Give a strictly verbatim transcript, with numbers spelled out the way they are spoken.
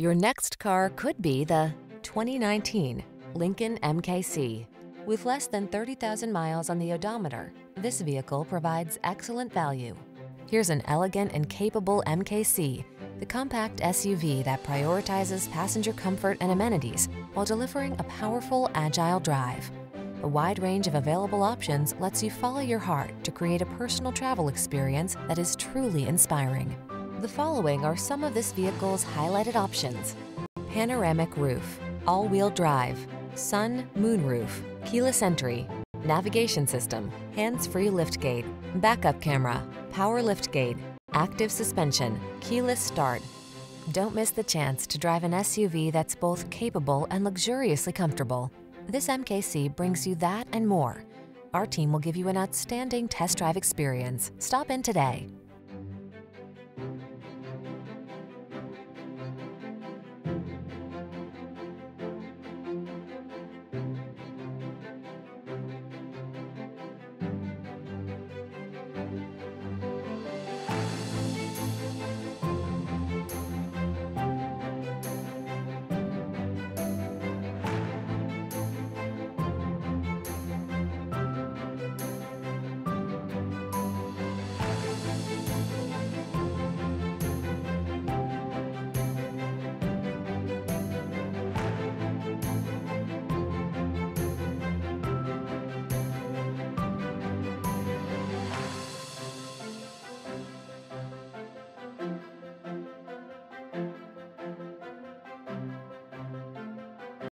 Your next car could be the twenty nineteen Lincoln M K C. With less than thirty thousand miles on the odometer, this vehicle provides excellent value. Here's an elegant and capable M K C, the compact S U V that prioritizes passenger comfort and amenities while delivering a powerful, agile drive. A wide range of available options lets you follow your heart to create a personal travel experience that is truly inspiring. The following are some of this vehicle's highlighted options: panoramic roof, all-wheel drive, sun moonroof, keyless entry, navigation system, hands-free liftgate, backup camera, power liftgate, active suspension, keyless start. Don't miss the chance to drive an S U V that's both capable and luxuriously comfortable. This M K C brings you that and more. Our team will give you an outstanding test drive experience. Stop in today.